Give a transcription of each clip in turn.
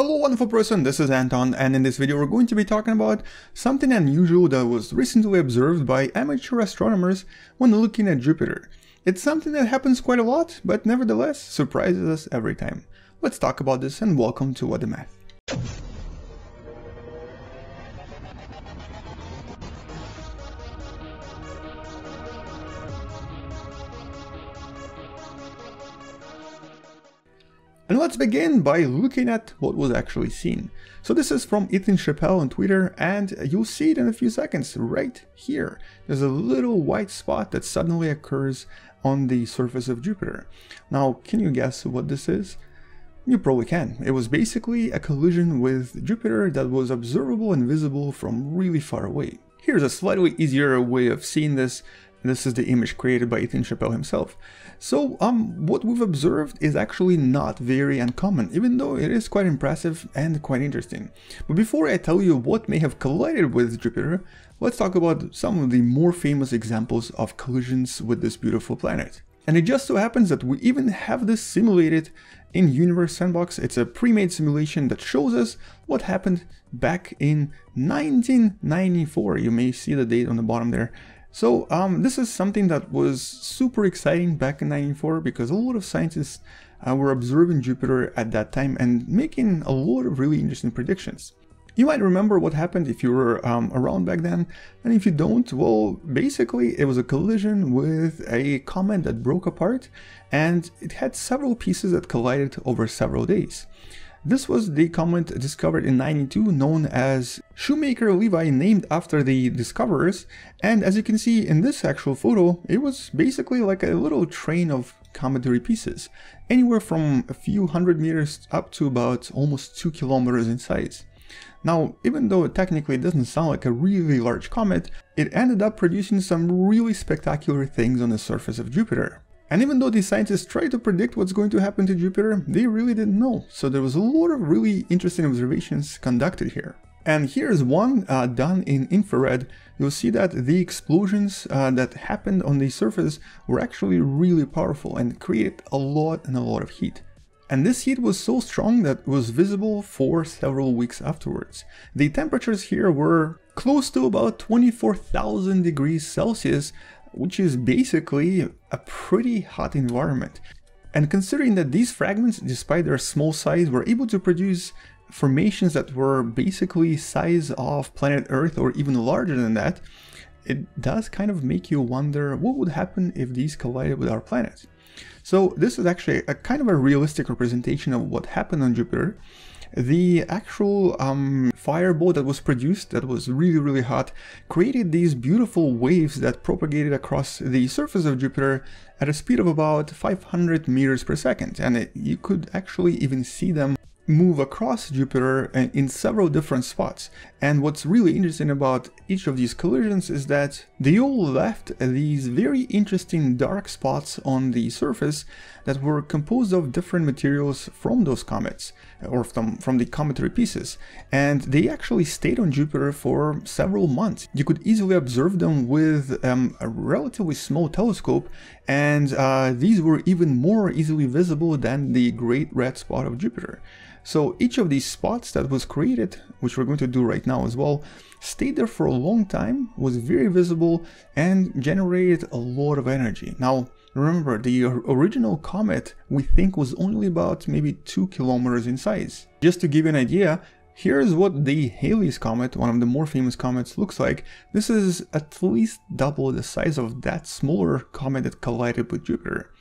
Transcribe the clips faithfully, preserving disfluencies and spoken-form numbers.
Hello wonderful person, this is Anton, and in this video we're going to be talking about something unusual that was recently observed by amateur astronomers when looking at Jupiter. It's something that happens quite a lot, but nevertheless surprises us every time. Let's talk about this, and welcome to What the Math. And let's begin by looking at what was actually seen. So this is from Ethan Chappel on Twitter, and you'll see it in a few seconds right here. There's a little white spot that suddenly occurs on the surface of Jupiter. Now, can you guess what this is? You probably can. It was basically a collision with Jupiter that was observable and visible from really far away. Here's a slightly easier way of seeing this. This is the image created by Ethan Chappel himself. So um, what we've observed is actually not very uncommon, even though it is quite impressive and quite interesting. But before I tell you what may have collided with Jupiter, let's talk about some of the more famous examples of collisions with this beautiful planet. And it just so happens that we even have this simulated in Universe Sandbox. It's a pre-made simulation that shows us what happened back in nineteen ninety-four. You may see the date on the bottom there. So um, this is something that was super exciting back in ninety-four, because a lot of scientists uh, were observing Jupiter at that time and making a lot of really interesting predictions. You might remember what happened if you were um, around back then, and if you don't, well, basically it was a collision with a comet that broke apart, and it had several pieces that collided over several days. This was the comet discovered in ninety-two, known as Shoemaker-Levy, named after the discoverers, and as you can see in this actual photo, it was basically like a little train of cometary pieces, anywhere from a few hundred meters up to about almost two kilometers in size. Now, even though it technically doesn't sound like a really large comet, it ended up producing some really spectacular things on the surface of Jupiter. And even though these scientists tried to predict what's going to happen to Jupiter, they really didn't know. So there was a lot of really interesting observations conducted here. And here's one uh, done in infrared. You'll see that the explosions uh, that happened on the surface were actually really powerful and created a lot and a lot of heat. And this heat was so strong that it was visible for several weeks afterwards. The temperatures here were close to about twenty-four thousand degrees Celsius, which is basically a pretty hot environment. And considering that these fragments, despite their small size, were able to produce formations that were basically size of planet Earth or even larger than that, it does kind of make you wonder what would happen if these collided with our planet. So this is actually a kind of a realistic representation of what happened on Jupiter. The actual um, fireball that was produced, that was really, really hot, created these beautiful waves that propagated across the surface of Jupiter at a speed of about five hundred meters per second. And it, you could actually even see them move across Jupiter in several different spots. And what's really interesting about each of these collisions is that they all left these very interesting dark spots on the surface that were composed of different materials from those comets, or from, from the cometary pieces. And they actually stayed on Jupiter for several months. You could easily observe them with um, a relatively small telescope, and uh, these were even more easily visible than the Great Red Spot of Jupiter. So each of these spots that was created, which we're going to do right now as well, stayed there for a long time, was very visible, and generated a lot of energy. Now, remember, the original comet, we think, was only about maybe two kilometers in size. Just to give you an idea, here's what the Halley's comet, one of the more famous comets, looks like. This is at least double the size of that smaller comet that collided with Jupiter.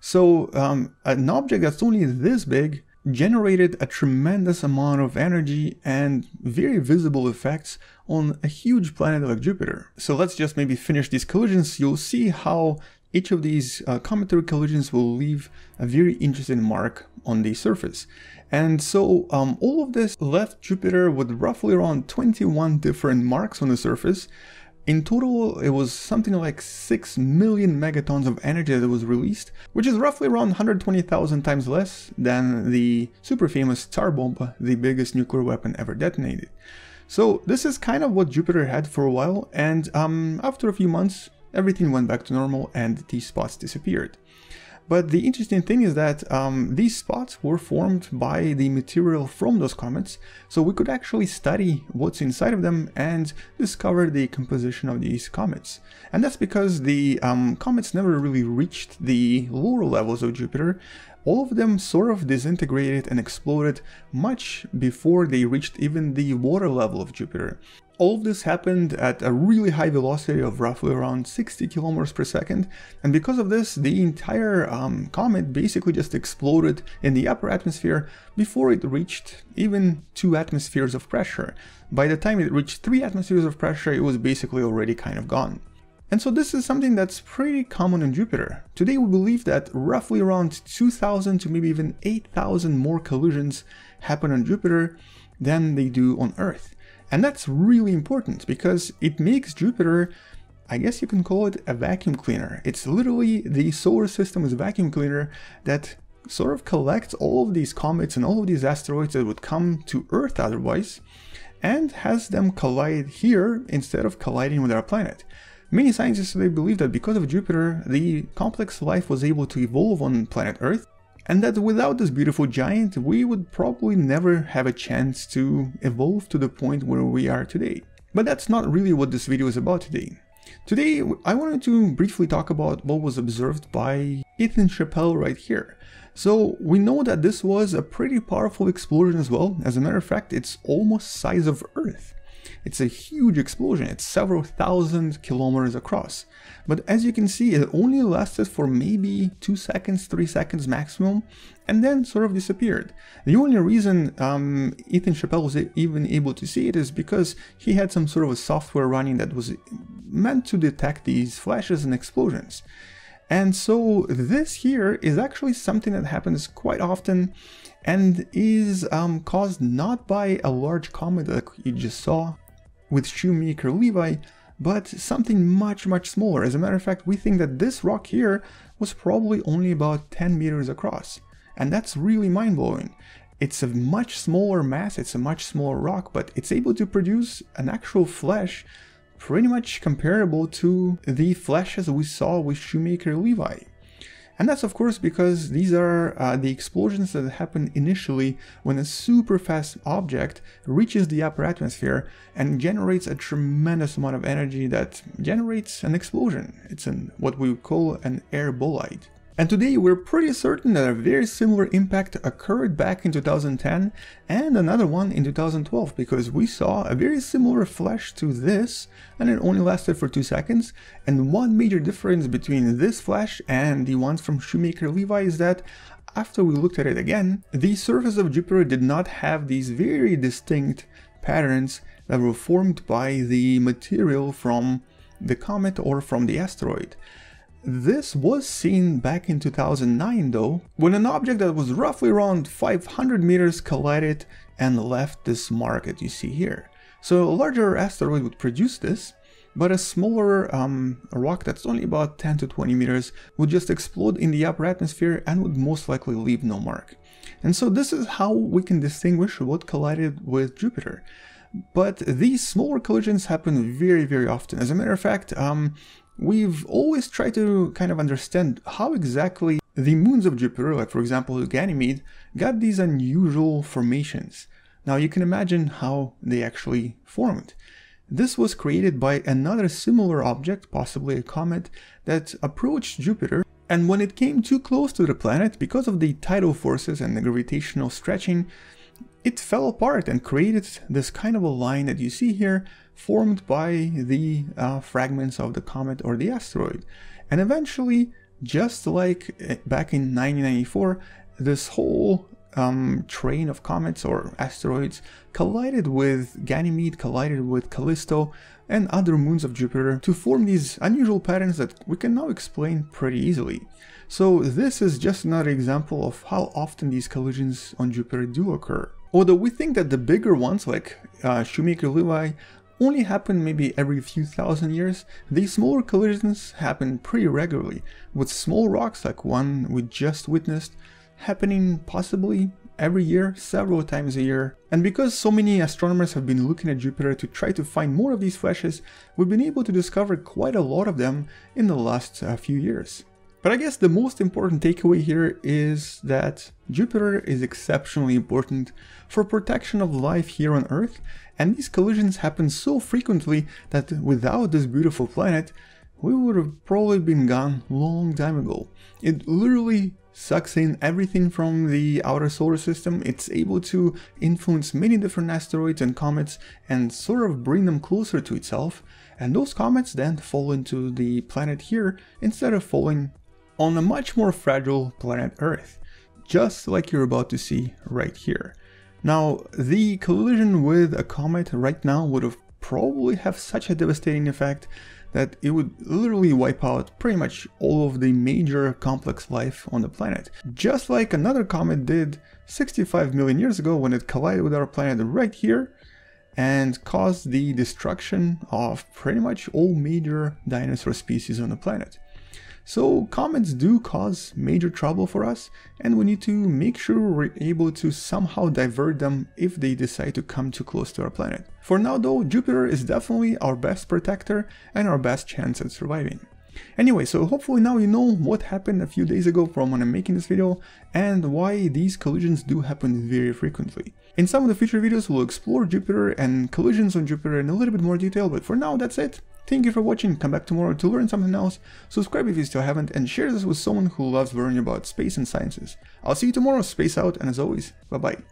So um, an object that's only this big generated a tremendous amount of energy and very visible effects on a huge planet like Jupiter. So let's just maybe finish these collisions. You'll see how each of these uh, cometary collisions will leave a very interesting mark on the surface. And so um, all of this left Jupiter with roughly around twenty-one different marks on the surface. In total, it was something like six million megatons of energy that was released, which is roughly around one hundred twenty thousand times less than the super famous Tsar Bomba, the biggest nuclear weapon ever detonated. So this is kind of what Jupiter had for a while, and um, after a few months, everything went back to normal and these spots disappeared. But the interesting thing is that um, these spots were formed by the material from those comets, so we could actually study what's inside of them and discover the composition of these comets. And that's because the um, comets never really reached the lower levels of Jupiter. All of them sort of disintegrated and exploded much before they reached even the water level of Jupiter. All of this happened at a really high velocity of roughly around sixty kilometers per second, and because of this the entire um, comet basically just exploded in the upper atmosphere before it reached even two atmospheres of pressure. By the time it reached three atmospheres of pressure, it was basically already kind of gone. And so this is something that's pretty common on Jupiter. Today we believe that roughly around two thousand to maybe even eight thousand more collisions happen on Jupiter than they do on Earth. And that's really important because it makes Jupiter, I guess you can call it a vacuum cleaner. It's literally the solar system's vacuum cleaner that sort of collects all of these comets and all of these asteroids that would come to Earth otherwise and has them collide here instead of colliding with our planet. Many scientists today believe that because of Jupiter, the complex life was able to evolve on planet Earth, and that without this beautiful giant, we would probably never have a chance to evolve to the point where we are today. But that's not really what this video is about today. Today, I wanted to briefly talk about what was observed by Ethan Chappel right here. So we know that this was a pretty powerful explosion as well. As a matter of fact, it's almost the size of Earth. It's a huge explosion, it's several thousand kilometers across. But as you can see, it only lasted for maybe two seconds, three seconds maximum, and then sort of disappeared. The only reason um, Ethan Chappel was even able to see it is because he had some sort of a software running that was meant to detect these flashes and explosions. And so this here is actually something that happens quite often and is um, caused not by a large comet like you just saw with Shoemaker-Levy, but something much, much smaller. As a matter of fact, we think that this rock here was probably only about ten meters across. And that's really mind-blowing. It's a much smaller mass, it's a much smaller rock, but it's able to produce an actual flash pretty much comparable to the flashes we saw with Shoemaker-Levy. And that's of course because these are uh, the explosions that happen initially when a super fast object reaches the upper atmosphere and generates a tremendous amount of energy that generates an explosion. It's an, what we would call an air bolide. And today we're pretty certain that a very similar impact occurred back in two thousand ten and another one in two thousand twelve, because we saw a very similar flash to this and it only lasted for two seconds. And one major difference between this flash and the ones from Shoemaker-Levy is that after we looked at it again, the surface of Jupiter did not have these very distinct patterns that were formed by the material from the comet or from the asteroid. This was seen back in two thousand nine though, when an object that was roughly around five hundred meters collided and left this mark that you see here. So a larger asteroid would produce this, but a smaller um, rock that's only about ten to twenty meters would just explode in the upper atmosphere and would most likely leave no mark. And so this is how we can distinguish what collided with Jupiter. But these smaller collisions happen very, very often. As a matter of fact, um, we've always tried to kind of understand how exactly the moons of Jupiter, like for example Ganymede, got these unusual formations. Now you can imagine how they actually formed. This was created by another similar object, possibly a comet, that approached Jupiter, and when it came too close to the planet, because of the tidal forces and the gravitational stretching, it fell apart and created this kind of a line that you see here, formed by the uh, fragments of the comet or the asteroid. And eventually, just like back in nineteen ninety-four, this whole um, train of comets or asteroids collided with Ganymede, collided with Callisto and other moons of Jupiter to form these unusual patterns that we can now explain pretty easily. So this is just another example of how often these collisions on Jupiter do occur. Although we think that the bigger ones, like uh, Shoemaker-Levy, only happen maybe every few thousand years, these smaller collisions happen pretty regularly, with small rocks like one we just witnessed happening possibly every year, several times a year. And because so many astronomers have been looking at Jupiter to try to find more of these flashes, we've been able to discover quite a lot of them in the last uh, few years. But I guess the most important takeaway here is that Jupiter is exceptionally important for protection of life here on Earth, and these collisions happen so frequently that without this beautiful planet, we would have probably been gone long time ago. It literally sucks in everything from the outer solar system. It's able to influence many different asteroids and comets and sort of bring them closer to itself, and those comets then fall into the planet here instead of falling on a much more fragile planet Earth, just like you're about to see right here. Now, the collision with a comet right now would have probably have such a devastating effect that it would literally wipe out pretty much all of the major complex life on the planet, just like another comet did sixty-five million years ago when it collided with our planet right here and caused the destruction of pretty much all major dinosaur species on the planet. So comets do cause major trouble for us, and we need to make sure we're able to somehow divert them if they decide to come too close to our planet. For now though, Jupiter is definitely our best protector and our best chance at surviving. Anyway, so hopefully now you know what happened a few days ago from when I'm making this video and why these collisions do happen very frequently. In some of the future videos we'll explore Jupiter and collisions on Jupiter in a little bit more detail, but for now that's it. Thank you for watching, come back tomorrow to learn something else, subscribe if you still haven't, and share this with someone who loves learning about space and sciences. I'll see you tomorrow, space out, and as always, bye bye.